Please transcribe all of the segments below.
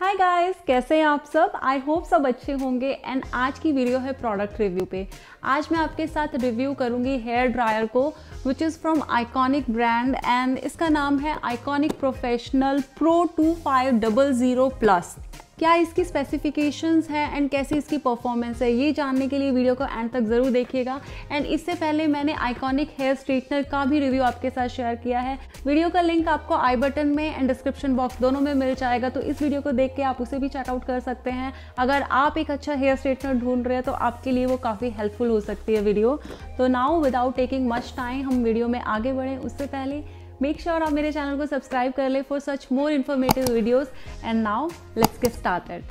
Hi guys, कैसे हैं आप सब। आई होप सब अच्छे होंगे। एंड आज की वीडियो है प्रोडक्ट रिव्यू पे। आज मैं आपके साथ रिव्यू करूंगी हेयर ड्रायर को, which is from iconic brand and इसका नाम है आइकॉनिक प्रोफेशनल प्रो 2500 प्लस। क्या इसकी स्पेसिफिकेशंस हैं एंड कैसी इसकी परफॉर्मेंस है, ये जानने के लिए वीडियो को एंड तक ज़रूर देखिएगा। एंड इससे पहले मैंने आइकॉनिक हेयर स्ट्रेटनर का भी रिव्यू आपके साथ शेयर किया है। वीडियो का लिंक आपको आई बटन में एंड डिस्क्रिप्शन बॉक्स दोनों में मिल जाएगा, तो इस वीडियो को देख के आप उसे भी चेकआउट कर सकते हैं। अगर आप एक अच्छा हेयर स्ट्रेटनर ढूंढ रहे हैं तो आपके लिए वो काफ़ी हेल्पफुल हो सकती है वीडियो। तो now without taking much time हम वीडियो में आगे बढ़ें, उससे पहले मेक श्योर आप मेरे चैनल को सब्सक्राइब कर लें for such more informative videos. And now let's get started.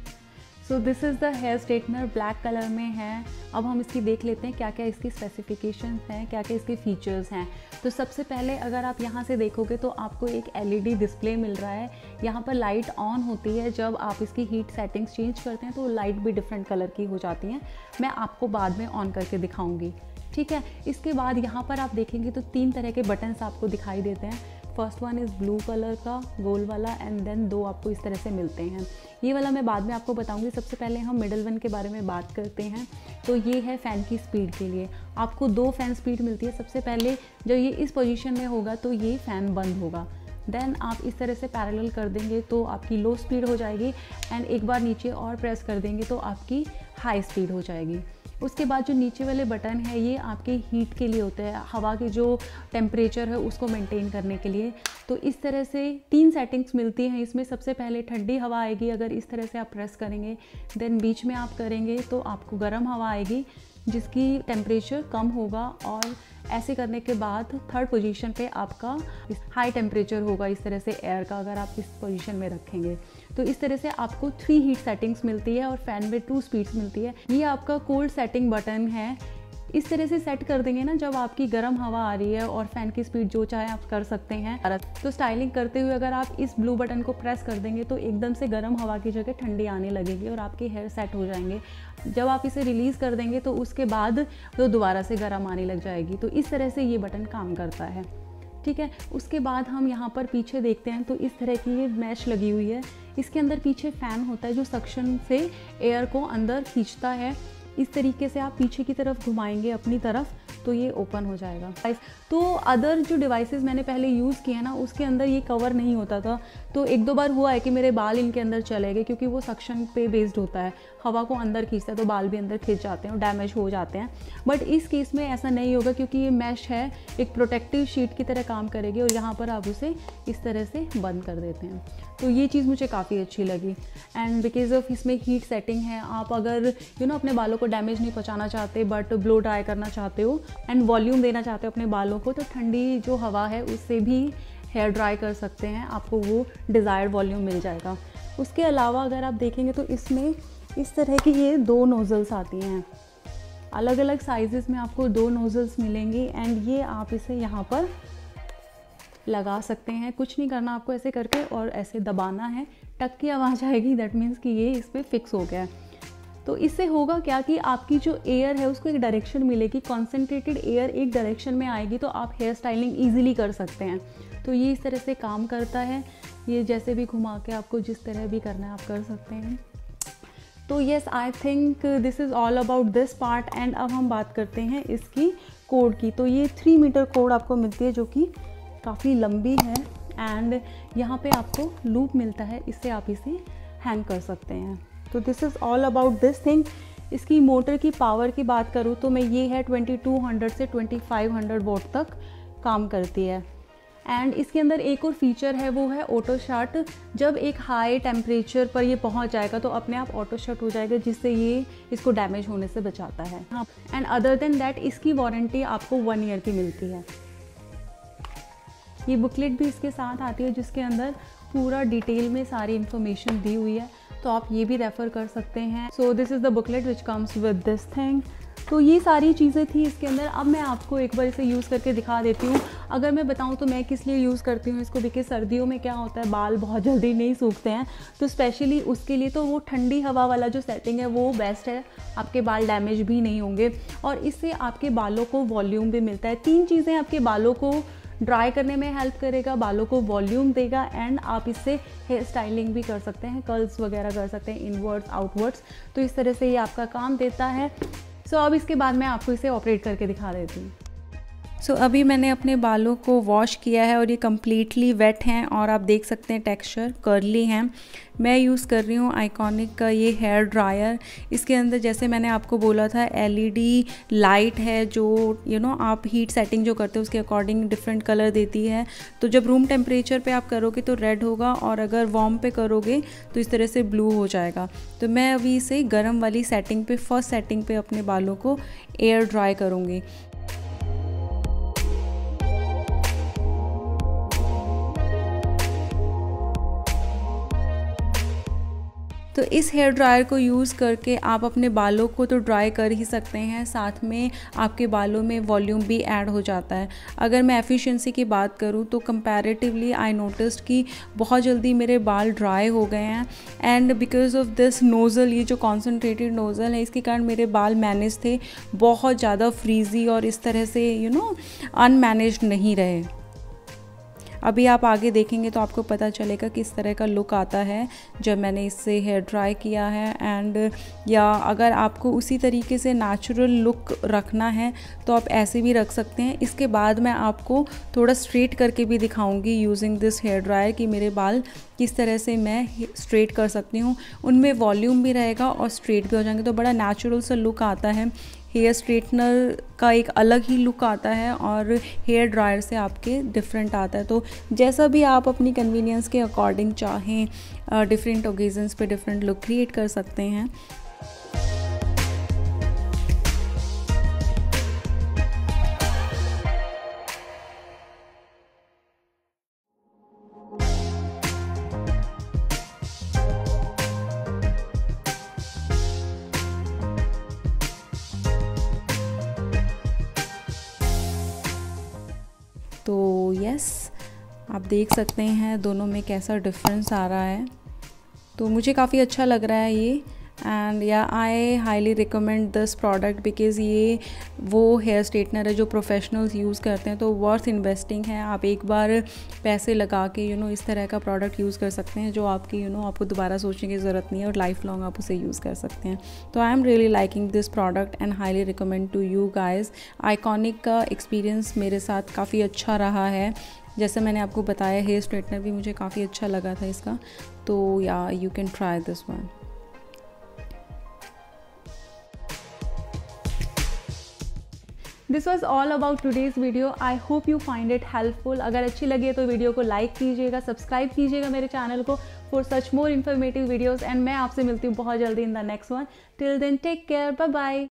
So this is the hair straightener, black colour में है। अब हम इसकी देख लेते हैं क्या क्या इसकी स्पेसिफिकेशंस हैं, क्या क्या इसके फीचर्स हैं। तो सबसे पहले अगर आप यहाँ से देखोगे तो आपको एक LED डिस्प्ले मिल रहा है। यहाँ पर लाइट ऑन होती है, जब आप इसकी हीट सेटिंग्स चेंज करते हैं तो लाइट भी डिफरेंट कलर की हो जाती हैं। मैं आपको बाद में ऑन करके दिखाऊँगी, ठीक है। इसके बाद यहाँ पर आप देखेंगे तो तीन तरह के बटन्स आपको दिखाई देते हैं। First one is blue colour का गोल वाला एंड देन दो आपको इस तरह से मिलते हैं। ये वाला मैं बाद में आपको बताऊंगी, सबसे पहले हम मिडल वन के बारे में बात करते हैं। तो ये है फ़ैन की स्पीड के लिए, आपको दो फ़ैन स्पीड मिलती है। सबसे पहले जब ये इस पोजीशन में होगा तो ये फ़ैन बंद होगा, देन आप इस तरह से पैरेलल कर देंगे तो आपकी लो स्पीड हो जाएगी एंड एक बार नीचे और प्रेस कर देंगे तो आपकी हाई स्पीड हो जाएगी। उसके बाद जो नीचे वाले बटन है ये आपके हीट के लिए होते हैं, हवा के जो टेम्परेचर है उसको मेंटेन करने के लिए। तो इस तरह से तीन सेटिंग्स मिलती हैं इसमें। सबसे पहले ठंडी हवा आएगी, अगर इस तरह से आप प्रेस करेंगे, देन बीच में आप करेंगे तो आपको गर्म हवा आएगी जिसकी टेम्परेचर कम होगा, और ऐसे करने के बाद थर्ड पोजीशन पे आपका हाई टेम्परेचर होगा इस तरह से एयर का, अगर आप इस पोजीशन में रखेंगे। तो इस तरह से आपको 3 हीट सेटिंग्स मिलती है और फ़ैन में 2 स्पीड्स मिलती है। ये आपका कोल्ड सेटिंग बटन है, इस तरह से सेट कर देंगे ना, जब आपकी गर्म हवा आ रही है और फ़ैन की स्पीड जो चाहे आप कर सकते हैं। तो स्टाइलिंग करते हुए अगर आप इस ब्लू बटन को प्रेस कर देंगे तो एकदम से गर्म हवा की जगह ठंडी आने लगेगी और आपके हेयर सेट हो जाएंगे। जब आप इसे रिलीज़ कर देंगे तो उसके बाद तो दोबारा से गर्म आने लग जाएगी। तो इस तरह से ये बटन काम करता है, ठीक है। उसके बाद हम यहाँ पर पीछे देखते हैं तो इस तरह की ये मैश लगी हुई है, इसके अंदर पीछे फ़ैन होता है जो सक्शन से एयर को अंदर खींचता है। इस तरीके से आप पीछे की तरफ घुमाएंगे अपनी तरफ तो ये ओपन हो जाएगा। तो अदर जो डिवाइसेस मैंने पहले यूज़ किए हैं ना, उसके अंदर ये कवर नहीं होता था, तो एक दो बार हुआ है कि मेरे बाल इनके अंदर चले गए, क्योंकि वो सक्शन पे बेस्ड होता है, हवा को अंदर खींचता है तो बाल भी अंदर खींच जाते हैं और डैमेज हो जाते हैं। बट इस केस में ऐसा नहीं होगा, क्योंकि ये मैश है, एक प्रोटेक्टिव शीट की तरह काम करेगी। और यहाँ पर आप उसे इस तरह से बंद कर देते हैं, तो ये चीज़ मुझे काफ़ी अच्छी लगी। एंड बिकॉज ऑफ इसमें हीट सेटिंग है, आप अगर यू नो अपने बालों को डैमेज नहीं पहुँचाना चाहते बट ब्लो ड्राई करना चाहते हो एंड वॉल्यूम देना चाहते हो अपने बालों को, तो ठंडी जो हवा है उससे भी हेयर ड्राई कर सकते हैं, आपको वो डिज़ायर्ड वॉल्यूम मिल जाएगा। उसके अलावा अगर आप देखेंगे तो इसमें इस तरह की ये 2 नोज़ल्स आती हैं, अलग अलग साइजेस में आपको 2 नोज़ल्स मिलेंगी। एंड ये आप इसे यहाँ पर लगा सकते हैं, कुछ नहीं करना आपको, ऐसे करके और ऐसे दबाना है, टक की आवाज़ आएगी, दैट मीन्स कि ये इस पर फिक्स हो गया है। तो इससे होगा क्या कि आपकी जो एयर है उसको एक डायरेक्शन मिलेगी, कॉन्सेंट्रेटेड एयर एक डायरेक्शन में आएगी, तो आप हेयर स्टाइलिंग ईजिली कर सकते हैं। तो ये इस तरह से काम करता है, ये जैसे भी घुमा के आपको जिस तरह भी करना है आप कर सकते हैं। तो yes, I think this is all about this part. And अब हम बात करते हैं इसकी कोड की। तो ये 3 मीटर कोड आपको मिलती है जो कि काफ़ी लंबी है, एंड यहाँ पे आपको लूप मिलता है, इससे आप इसे हैंग कर सकते हैं। तो this is all about this thing. इसकी मोटर की पावर की बात करूँ तो मैं ये है 2200 से 2500 वॉट तक काम करती है। एंड इसके अंदर एक और फीचर है, वो है ऑटो शट। जब एक हाई टेम्परेचर पर ये पहुंच जाएगा तो अपने आप ऑटो शट हो जाएगा, जिससे ये इसको डैमेज होने से बचाता है। एंड अदर देन दैट इसकी वारंटी आपको 1 ईयर की मिलती है। ये बुकलेट भी इसके साथ आती है जिसके अंदर पूरा डिटेल में सारी इन्फॉर्मेशन दी हुई है, तो आप ये भी रेफ़र कर सकते हैं। So this is the booklet which comes with this thing. तो ये सारी चीज़ें थी इसके अंदर। अब मैं आपको एक बार इसे यूज़ करके दिखा देती हूँ। अगर मैं बताऊँ तो मैं किस लिए यूज़ करती हूँ इसको, बिकॉज सर्दियों में क्या होता है, बाल बहुत जल्दी नहीं सूखते हैं, तो स्पेशली उसके लिए तो वो ठंडी हवा वाला जो सेटिंग है वो बेस्ट है, आपके बाल डैमेज भी नहीं होंगे और इससे आपके बालों को वॉल्यूम भी मिलता है। 3 चीज़ें आपके बालों को ड्राई करने में हेल्प करेगा, बालों को वॉल्यूम देगा एंड आप इससे हेयर स्टाइलिंग भी कर सकते हैं, कर्ल्स वगैरह कर सकते हैं इनवर्ड्स आउटवर्ड्स। तो इस तरह से ये आपका काम देता है। सो अब इसके बाद मैं आपको इसे ऑपरेट करके दिखा देती हूँ। सो अभी मैंने अपने बालों को वॉश किया है और ये कम्प्लीटली वेट हैं और आप देख सकते हैं टेक्सचर कर्ली हैं। मैं यूज़ कर रही हूँ आइकॉनिक का ये हेयर ड्रायर। इसके अंदर जैसे मैंने आपको बोला था एलईडी लाइट है जो यू नो आप हीट सेटिंग जो करते हो उसके अकॉर्डिंग डिफरेंट कलर देती है। तो जब रूम टेम्परेचर पे आप करोगे तो रेड होगा और अगर वार्म पे करोगे तो इस तरह से ब्लू हो जाएगा। तो मैं अभी इसे गर्म वाली सेटिंग पे फर्स्ट सेटिंग पे अपने बालों को एयर ड्राई करूँगी। तो इस हेयर ड्रायर को यूज़ करके आप अपने बालों को तो ड्राई कर ही सकते हैं, साथ में आपके बालों में वॉल्यूम भी ऐड हो जाता है। अगर मैं एफिशिएंसी की बात करूं तो कंपैरेटिवली आई नोटिस्ड कि बहुत जल्दी मेरे बाल ड्राई हो गए हैं and because of this nozzle, ये जो कॉन्सनट्रेटेड नोज़ल है इसके कारण मेरे बाल मैनेज थे, बहुत ज़्यादा फ्रीजी और इस तरह से यू नो अनमैनेज नहीं रहे। अभी आप आगे देखेंगे तो आपको पता चलेगा किस तरह का लुक आता है जब मैंने इससे हेयर ड्राई किया है। एंड या अगर आपको उसी तरीके से नेचुरल लुक रखना है तो आप ऐसे भी रख सकते हैं। इसके बाद मैं आपको थोड़ा स्ट्रेट करके भी दिखाऊंगी यूजिंग दिस हेयर ड्रायर कि मेरे बाल किस तरह से मैं स्ट्रेट कर सकती हूँ, उनमें वॉल्यूम भी रहेगा और स्ट्रेट भी हो जाएंगे। तो बड़ा नेचुरल सा लुक आता है, हेयर स्ट्रेटनर का एक अलग ही लुक आता है और हेयर ड्रायर से आपके डिफरेंट आता है। तो जैसा भी आप अपनी कन्वीनियंस के अकॉर्डिंग चाहें डिफरेंट ओकेजन्स पे डिफरेंट लुक क्रिएट कर सकते हैं। तो यस, आप देख सकते हैं दोनों में कैसा डिफरेंस आ रहा है। तो मुझे काफ़ी अच्छा लग रहा है ये and yeah I highly recommend this product because ये वो हेयर स्ट्रेटनर है जो प्रोफेशनल्स यूज़ करते हैं। तो वर्थ इन्वेस्टिंग है, आप एक बार पैसे लगा के यू नो इस तरह का प्रोडक्ट यूज़ कर सकते हैं जो आपकी यू नो आपको दोबारा सोचने की ज़रूरत नहीं है और लाइफ लॉन्ग आप उसे यूज़ कर सकते हैं। तो I am really liking this product and highly recommend to you guys. Iconic का एक्सपीरियंस मेरे साथ काफ़ी अच्छा रहा है, जैसे मैंने आपको बताया हेयर स्ट्रेटनर भी मुझे काफ़ी अच्छा लगा था इसका। तो yeah you can try this one. This was all about today's video. I hope you find it helpful. अगर अच्छी लगे तो वीडियो को लाइक कीजिएगा, सब्सक्राइब कीजिएगा मेरे चैनल को for such more informative videos and मैं आपसे मिलती हूँ बहुत जल्दी in the next one. Till then take care. Bye bye.